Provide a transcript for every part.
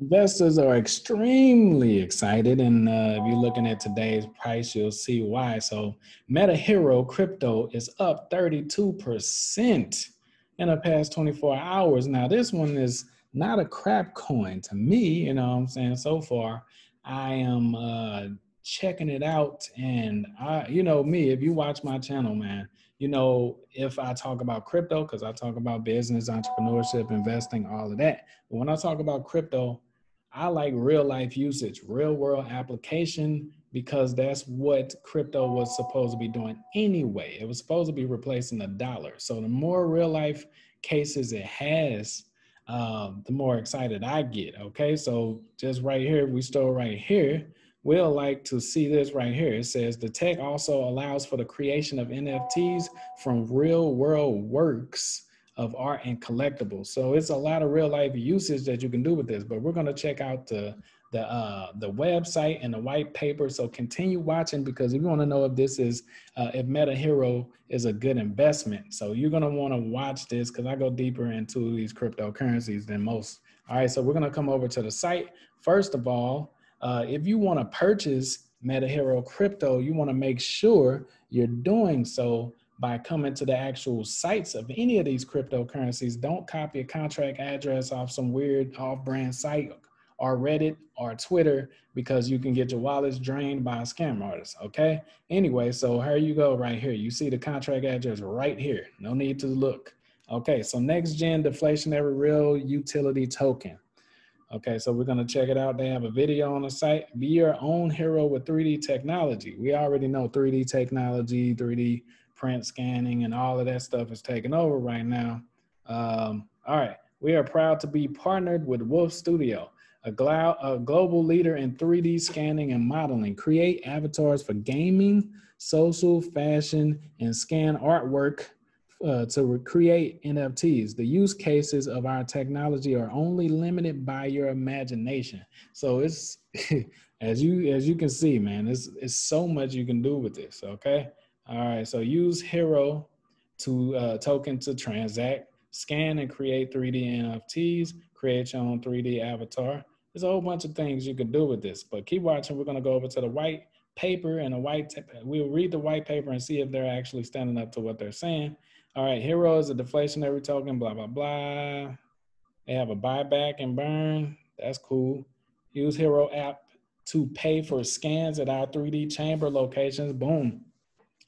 Investors are extremely excited, and if you're looking at today's price, you'll see why. So MetaHero crypto is up 32% in the past 24 hours. Now, this one is not a crap coin to me, you know what I'm saying? So far, I am checking it out, and I, you know me, if you watch my channel, man, you know, if I talk about crypto, because I talk about business, entrepreneurship, investing, all of that. But when I talk about crypto, I like real life usage, real world application, because that's what crypto was supposed to be doing anyway. It was supposed to be replacing the dollar. So the more real life cases it has, the more excited I get. Okay, so just right here, we stole right here. We'll like to see this right here. It says the tech also allows for the creation of NFTs from real world works of art and collectibles. So it's a lot of real life usage that you can do with this, but we're gonna check out the website and the white paper. So continue watching, because if you wanna know if this is, if MetaHero is a good investment. So you're gonna wanna watch this, because I go deeper into these cryptocurrencies than most. All right, so we're gonna come over to the site. First of all, if you want to purchase MetaHero crypto, you want to make sure you're doing so by coming to the actual sites of any of these cryptocurrencies. Don't copy a contract address off some weird off-brand site or Reddit or Twitter, because you can get your wallets drained by a scam artist, okay? Anyway, so here you go right here. You see the contract address right here. No need to look. Okay, so next gen deflationary real utility token. Okay, so we're gonna check it out. They have a video on the site. Be your own hero with 3D technology. We already know 3D technology, 3D print scanning, and all of that stuff is taking over right now. All right, we are proud to be partnered with Wolf Studio, a global leader in 3D scanning and modeling. Create avatars for gaming, social, fashion, and scan artwork to recreate NFTs. The use cases of our technology are only limited by your imagination. So it's, as you can see, man, it's so much you can do with this, okay? All right, so use HERO to token to transact, scan and create 3D NFTs, create your own 3D avatar. There's a whole bunch of things you can do with this, but keep watching. We're gonna go over to the white paper, and we'll read the white paper and see if they're actually standing up to what they're saying. All right, HERO is a deflationary token, blah, blah, blah. They have a buyback and burn. That's cool. Use HERO app to pay for scans at our 3D chamber locations. Boom.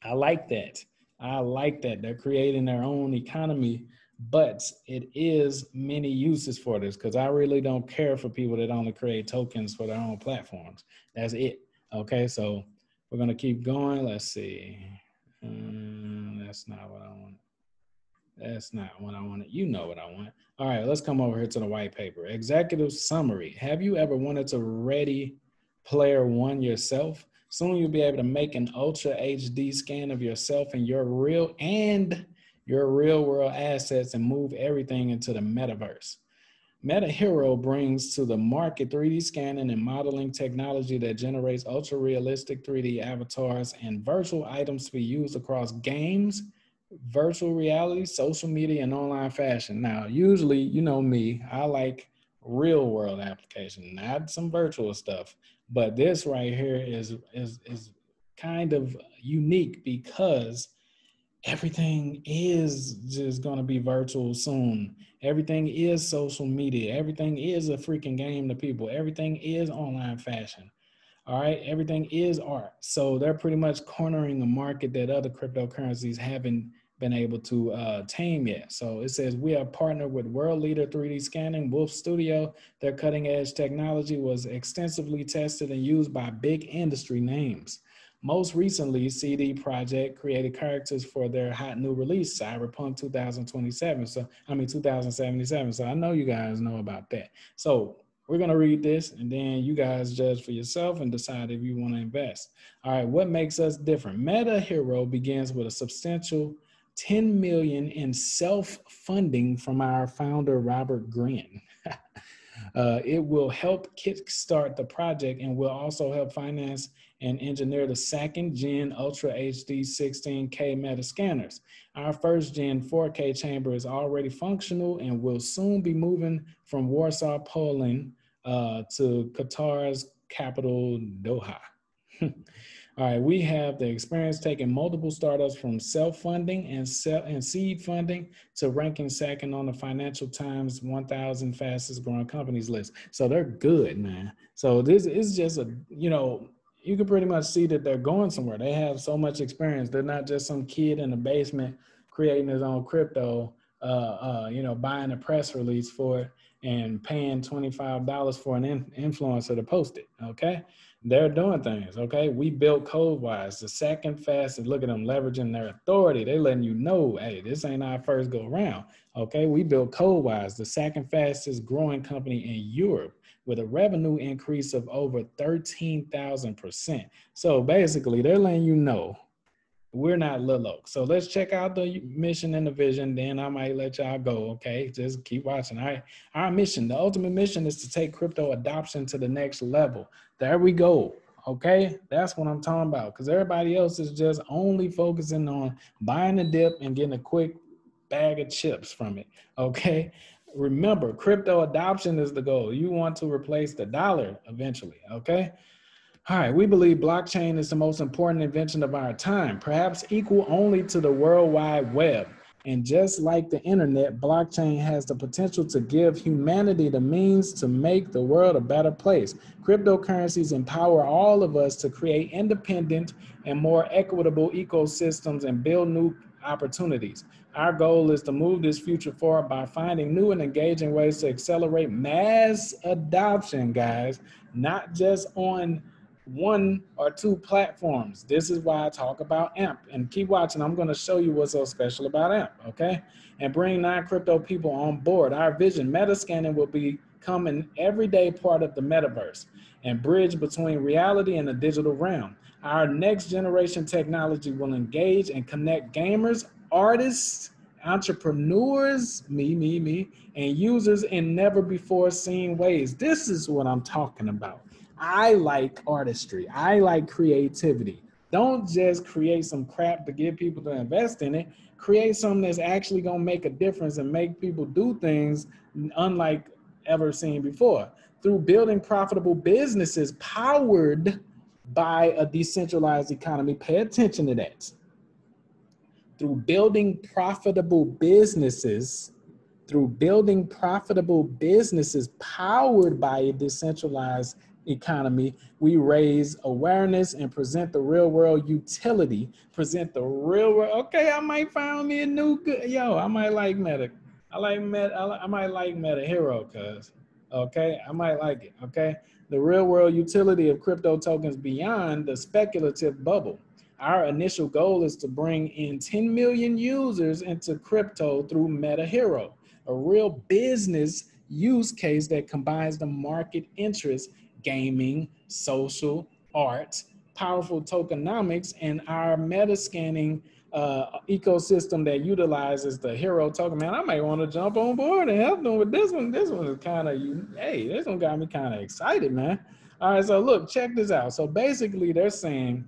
I like that. I like that. They're creating their own economy, but it is many uses for this, because I really don't care for people that only create tokens for their own platforms. That's it. Okay, so we're going to keep going. Let's see. That's not what I want. That's not what I wanted. You know what I want. All right, let's come over here to the white paper. Executive summary. Have you ever wanted to ready Player One yourself? Soon you'll be able to make an ultra HD scan of yourself and your real world assets, and move everything into the metaverse. MetaHero brings to the market 3D scanning and modeling technology that generates ultra realistic 3D avatars and virtual items to be used across games, virtual reality, social media, and online fashion. Now, usually, you know me, I like real world application, not some virtual stuff. But this right here is kind of unique, because everything is just going to be virtual soon. Everything is social media. Everything is a freaking game to people. Everything is online fashion. All right, everything is art. So they're pretty much cornering a market that other cryptocurrencies haven't been able to tame yet. So it says we are partnered with world leader 3D scanning, Wolf Studio. Their cutting edge technology was extensively tested and used by big industry names. Most recently, CD Projekt created characters for their hot new release, Cyberpunk 2027. So, I mean, 2077. So I know you guys know about that. So we're going to read this, and then you guys judge for yourself and decide if you want to invest. All right, what makes us different? MetaHero begins with a substantial $10 million in self-funding from our founder, Robert Greene. It will help kickstart the project and will also help finance and engineer the second gen Ultra HD 16K Meta scanners. Our first gen 4K chamber is already functional and will soon be moving from Warsaw, Poland to Qatar's capital, Doha. All right, we have the experience taking multiple startups from self-funding and seed funding to ranking second on the Financial Times 1,000 fastest growing companies list. So they're good, man. So this is just a, you know, you can pretty much see that they're going somewhere. They have so much experience. They're not just some kid in the basement creating his own crypto, you know, buying a press release for it and paying $25 for an influencer to post it, okay? They're doing things, okay? We built CodeWise, the second fastest. Look at them leveraging their authority. They're letting you know, hey, this ain't our first go round, okay? We built CodeWise, the second fastest growing company in Europe with a revenue increase of over 13,000%. So basically, they're letting you know we're not Lil Oak. So let's check out the mission and the vision, then I might let y'all go, okay? Just keep watching, all right? Our mission, the ultimate mission is to take crypto adoption to the next level. There we go, okay? That's what I'm talking about, because everybody else is just only focusing on buying the dip and getting a quick bag of chips from it, okay? Remember, crypto adoption is the goal. You want to replace the dollar eventually, okay? All right, we believe blockchain is the most important invention of our time, perhaps equal only to the World Wide Web. And just like the internet, blockchain has the potential to give humanity the means to make the world a better place. Cryptocurrencies empower all of us to create independent and more equitable ecosystems and build new opportunities. Our goal is to move this future forward by finding new and engaging ways to accelerate mass adoption, guys, not just on one or two platforms. This is why I talk about AMP. And keep watching, I'm gonna show you what's so special about AMP, okay? And bring non-crypto people on board. Our vision, meta scanning will become an everyday part of the metaverse and bridge between reality and the digital realm. Our next generation technology will engage and connect gamers, artists, entrepreneurs, me, and users in never before seen ways. This is what I'm talking about. I like artistry. I like creativity. Don't just create some crap to get people to invest in it. Create something that's actually going to make a difference and make people do things unlike ever seen before. Through building profitable businesses powered by a decentralized economy, pay attention to that. Through building profitable businesses powered by a decentralized economy, we raise awareness and present the real world utility, present the real world. Okay, I might find me a new good, yo, I might like Meta. I might like MetaHero, cuz, okay, I might like it, okay? The real world utility of crypto tokens beyond the speculative bubble. Our initial goal is to bring in 10 million users into crypto through MetaHero, a real business use case that combines the market interest, gaming, social, art, powerful tokenomics, and our meta-scanning ecosystem that utilizes the HERO token. Man, I might want to jump on board and help them with this one. This one is kind of, hey, this one got me kind of excited, man. All right, so look, check this out. So basically they're saying,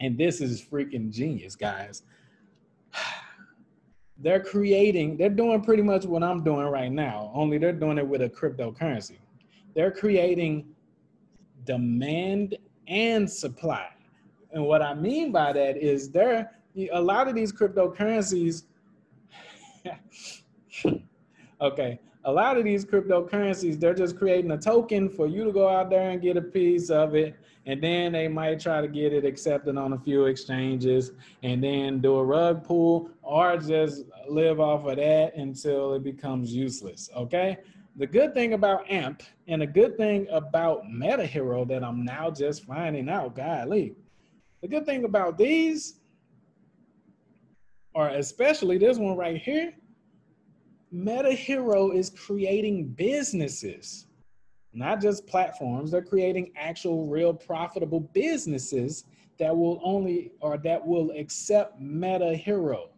and this is freaking genius, guys. They're creating, they're doing pretty much what I'm doing right now, only they're doing it with a cryptocurrency. They're creating demand and supply. And what I mean by that is there, a lot of these cryptocurrencies, okay, a lot of these cryptocurrencies, they're just creating a token for you to go out there and get a piece of it. And then they might try to get it accepted on a few exchanges and then do a rug pull or just live off of that until it becomes useless, okay? The good thing about AMP and the good thing about MetaHero that I'm now just finding out, golly, the good thing about these, or especially this one right here, MetaHero is creating businesses, not just platforms. They're creating actual real profitable businesses that will only, or that will accept MetaHero,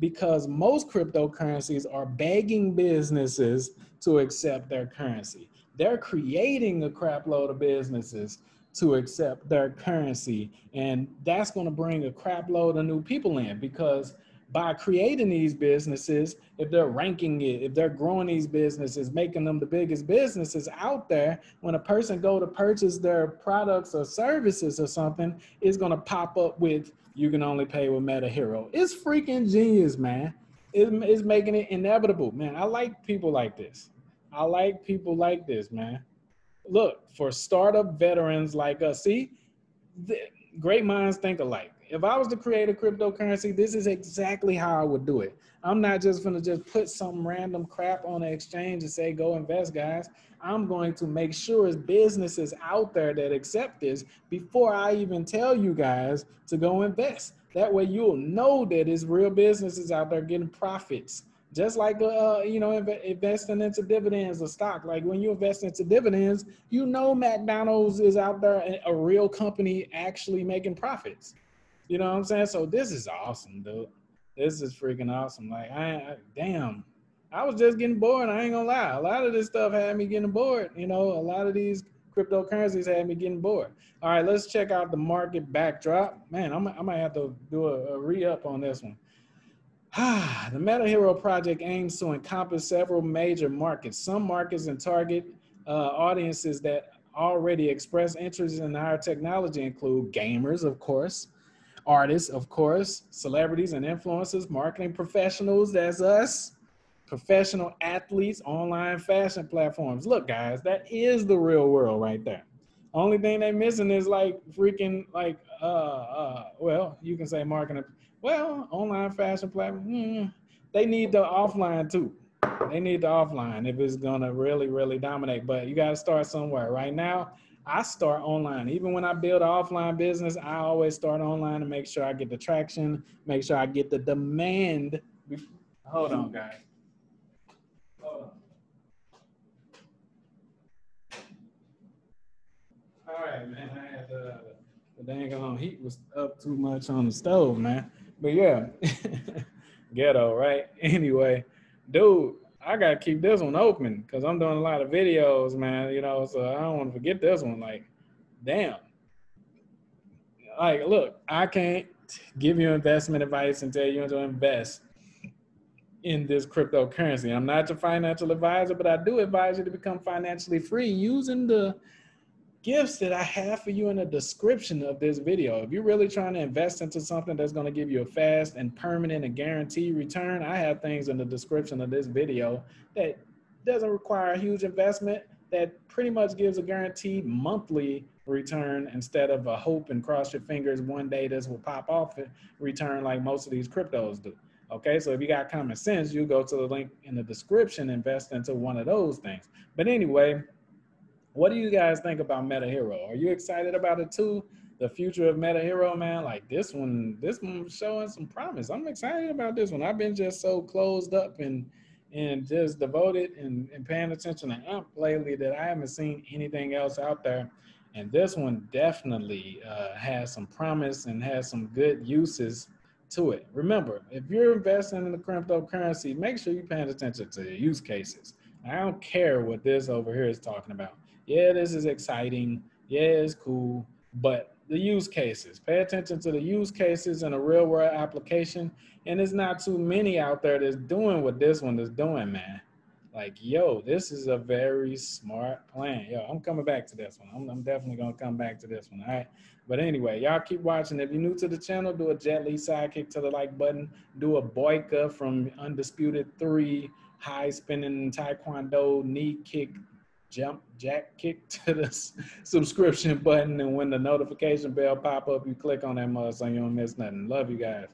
because most cryptocurrencies are begging businesses to accept their currency. They're creating a crapload of businesses to accept their currency. And that's going to bring a crapload of new people in, because by creating these businesses, if they're ranking it, if they're growing these businesses, making them the biggest businesses out there, when a person go to purchase their products or services or something, it's going to pop up with, you can only pay with MetaHero. It's freaking genius, man. It's making it inevitable, man. I like people like this. I like people like this, man. Look, for startup veterans like us, see, great minds think alike. If I was to create a cryptocurrency, this is exactly how I would do it. I'm not just going to just put some random crap on the exchange and say, go invest, guys. I'm going to make sure it's businesses out there that accept this before I even tell you guys to go invest. That way you'll know that it's real businesses out there getting profits. Just like, you know, investing into dividends or stock. Like when you invest into dividends, you know McDonald's is out there, a real company actually making profits. You know what I'm saying? So this is awesome, dude. This is freaking awesome. Like, damn, I was just getting bored. I ain't gonna lie. A lot of this stuff had me getting bored. You know, a lot of these cryptocurrencies had me getting bored. All right, let's check out the market backdrop. Man, I might have to do a re-up on this one. The MetaHero project aims to encompass several major markets. Some markets and target audiences that already express interest in our technology include gamers, of course, artists, of course, celebrities and influencers, marketing professionals, that's us, professional athletes, online fashion platforms. Look, guys, that is the real world right there. Only thing they're missing is like freaking like, well, you can say marketing, well, online fashion platform. They need the offline too. They need the offline if it's gonna really, really dominate. But you gotta start somewhere. Right now, I start online. Even when I build an offline business, I always start online to make sure I get the traction, make sure I get the demand. Hold on, guys. Hold on. All right, man. I had the dang on heat was up too much on the stove, man. But yeah, ghetto, right? Anyway, dude. I gotta keep this one open because I'm doing a lot of videos, man, you know, so I don't want to forget this one. Like, damn. Like, look, I can't give you investment advice and tell you to invest in this cryptocurrency. I'm not your financial advisor, but I do advise you to become financially free using the gifts that I have for you in the description of this video. If you're really trying to invest into something that's going to give you a fast and permanent and guaranteed return, I have things in the description of this video that doesn't require a huge investment, that pretty much gives a guaranteed monthly return instead of a hope and cross your fingers one day this will pop off and return like most of these cryptos do. Okay, so if you got common sense, you go to the link in the description, invest into one of those things. But anyway, what do you guys think about MetaHero? Are you excited about it too? The future of MetaHero, man, like this one's showing some promise. I'm excited about this one. I've been just so closed up and just devoted and paying attention to AMP lately that I haven't seen anything else out there. And this one definitely has some promise and has some good uses to it. Remember, if you're investing in the cryptocurrency, make sure you're paying attention to the use cases. I don't care what this over here is talking about. Yeah, this is exciting. Yeah, it's cool. But the use cases, pay attention to the use cases in a real world application. And there's not too many out there that's doing what this one is doing, man. Like, yo, this is a very smart plan. Yo, I'm coming back to this one. I'm definitely going to come back to this one. All right. But anyway, y'all keep watching. If you're new to the channel, do a Jet Li sidekick to the like button. Do a Boyka from Undisputed 3, high spinning Taekwondo, knee kick, jump jack kick to the subscription button, and when the notification bell pop up, you click on that mug so you don't miss nothing. Love you guys.